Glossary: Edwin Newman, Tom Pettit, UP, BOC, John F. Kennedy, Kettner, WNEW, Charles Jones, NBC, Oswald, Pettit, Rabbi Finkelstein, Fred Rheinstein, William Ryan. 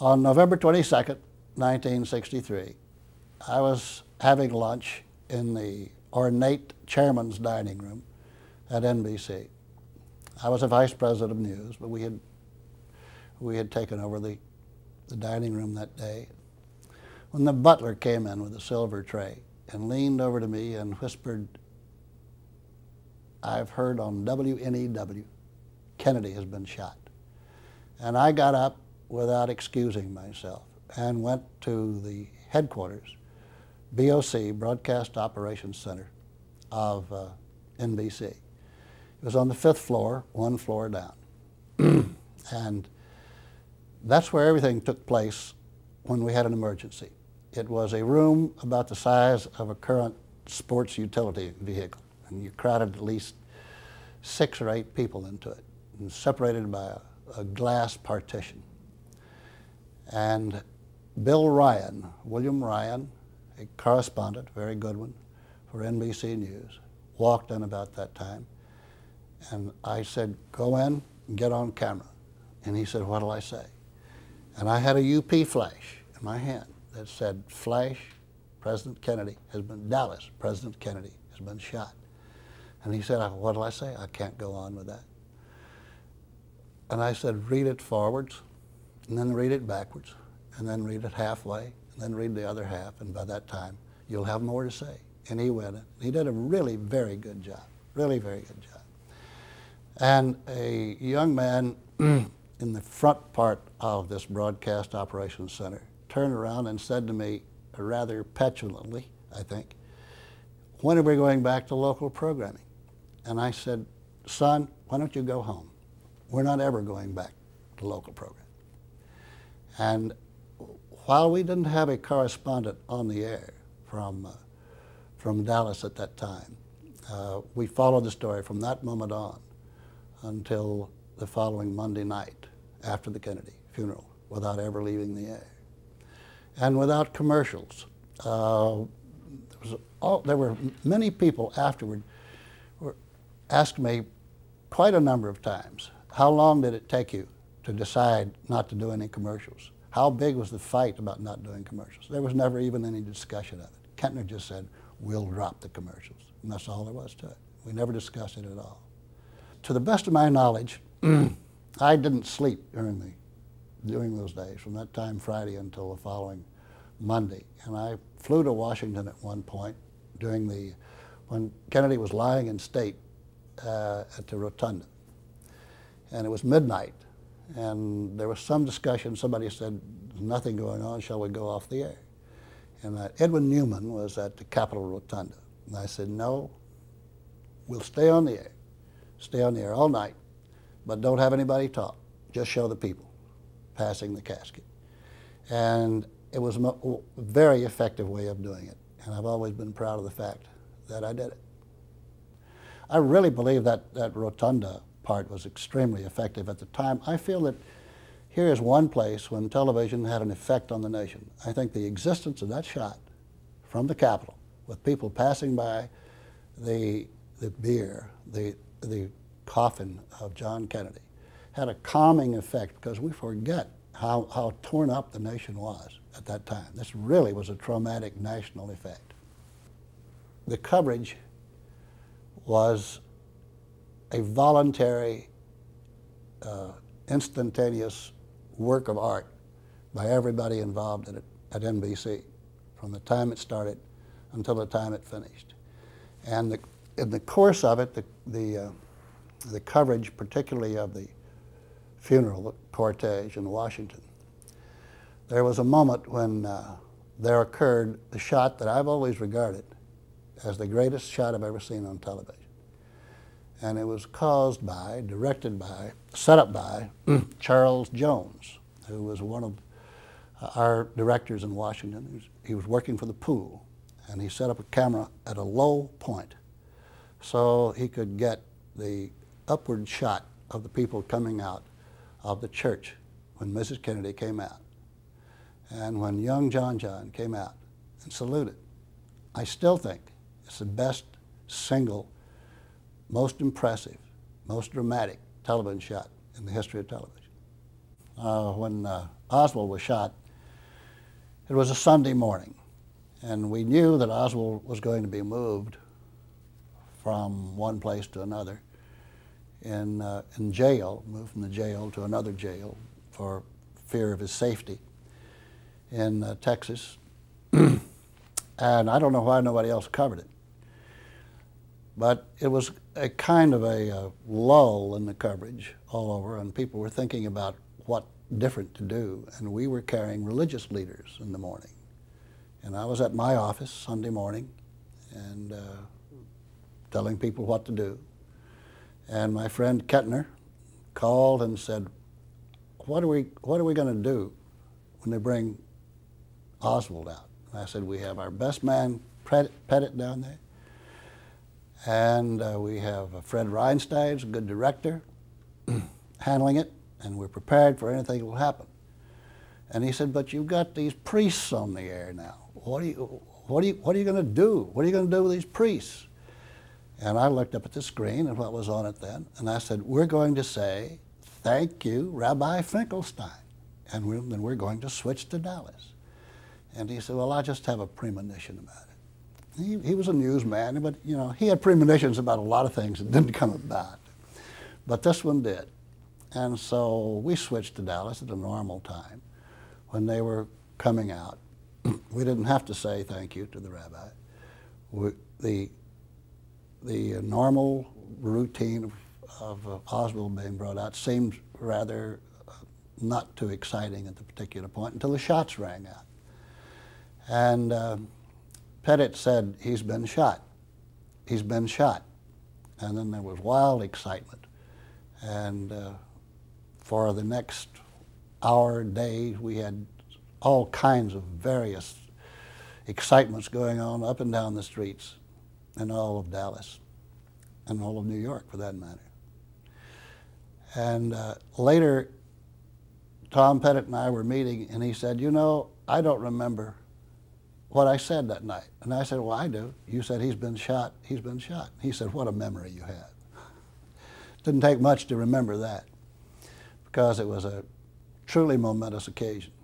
On November 22nd, 1963, I was having lunch in the ornate chairman's dining room at NBC. I was a vice president of news, but we had taken over the dining room that day, when the butler came in with a silver tray and leaned over to me and whispered, "I've heard on WNEW, Kennedy has been shot." And I got up without excusing myself and went to the headquarters, BOC, Broadcast Operations Center of NBC. It was on the 5th floor, one floor down. And that's where everything took place when we had an emergency. It was a room about the size of a current sports utility vehicle, and you crowded at least 6 or 8 people into it, and separated by a glass partition. And Bill Ryan, William Ryan, a correspondent, very good one, for NBC News, walked in about that time, and I said, "Go in and get on camera." And he said, "What'll I say?" And I had a UP flash in my hand that said, "Flash, President Kennedy has been, Dallas, President Kennedy has been shot." And he said, "What'll I say? I can't go on with that." And I said, "Read it forwards, and then read it backwards, and then read it halfway, and then read the other half, and by that time, you'll have more to say." And he went in. He did a really very good job, really very good job. And a young man in the front part of this Broadcast Operations Center turned around and said to me, rather petulantly, I think, "When are we going back to local programming?" And I said, "Son, why don't you go home? We're not ever going back to local programming." And while we didn't have a correspondent on the air from Dallas at that time, we followed the story from that moment on until the following Monday night after the Kennedy funeral, without ever leaving the air. And without commercials. There were many people afterward who asked me quite a number of times, "How long did it take you to decide not to do any commercials? How big was the fight about not doing commercials?" There was never even any discussion of it. Kettner just said, "We'll drop the commercials." And that's all there was to it. We never discussed it at all. To the best of my knowledge, I didn't sleep during those days, from that time Friday until the following Monday. And I flew to Washington at one point when Kennedy was lying in state at the Rotunda. And it was midnight, and there was some discussion. Somebody said, "There's nothing going on, shall we go off the air?" And Edwin Newman was at the Capitol Rotunda. And I said, "No, we'll stay on the air. Stay on the air all night, but don't have anybody talk. Just show the people passing the casket." And it was a very effective way of doing it. And I've always been proud of the fact that I did it. I really believe that that Rotunda part was extremely effective at the time. I feel that here is one place when television had an effect on the nation. I think the existence of that shot from the Capitol, with people passing by the coffin of John Kennedy, had a calming effect, because we forget how torn up the nation was at that time. This really was a traumatic national effect. The coverage was a voluntary, instantaneous work of art by everybody involved in it at NBC, from the time it started until the time it finished. And in the course of it, the coverage, particularly of the funeral cortege in Washington, there was a moment when there occurred the shot that I've always regarded as the greatest shot I've ever seen on television. And it was caused by, directed by, set up by Charles Jones, who was one of our directors in Washington. He was working for the pool, and he set up a camera at a low point so he could get the upward shot of the people coming out of the church when Mrs. Kennedy came out, and when young John came out and saluted. I still think it's the best single, most impressive, most dramatic television shot in the history of television. When Oswald was shot, it was a Sunday morning, and we knew that Oswald was going to be moved from one place to another in jail, moved from the jail to another jail for fear of his safety in Texas. And I don't know why nobody else covered it. But it was a kind of a lull in the coverage all over, and people were thinking about what different to do, and we were carrying religious leaders in the morning. And I was at my office Sunday morning and telling people what to do. And my friend Kettner called and said, what are we going to do when they bring Oswald out? And I said, we have our best man Pettit down there, and we have Fred Rheinstein, a good director, handling it, and we're prepared for anything that will happen. And he said, but you've got these priests on the air now. What are you going to do? What are you going to do with these priests? And I looked up at the screen and what was on it then, and I said, we're going to say, thank you, Rabbi Finkelstein, and then we're going to switch to Dallas. And he said, well, I just have a premonition about it. He was a newsman, but you know, he had premonitions about a lot of things that didn't come about. But this one did. And so we switched to Dallas at the normal time when they were coming out. We didn't have to say thank you to the rabbi. The normal routine of Oswald being brought out seemed rather not too exciting at the particular point until the shots rang out. And Pettit said, he's been shot. He's been shot. And then there was wild excitement. And for the next hour, day, we had all kinds of various excitements going on up and down the streets in all of Dallas and all of New York, for that matter. And later, Tom Pettit and I were meeting, and he said, you know, I don't remember what I said that night. And I said, well, I do. You said, he's been shot, he's been shot. He said, what a memory you have. Didn't take much to remember that, because it was a truly momentous occasion.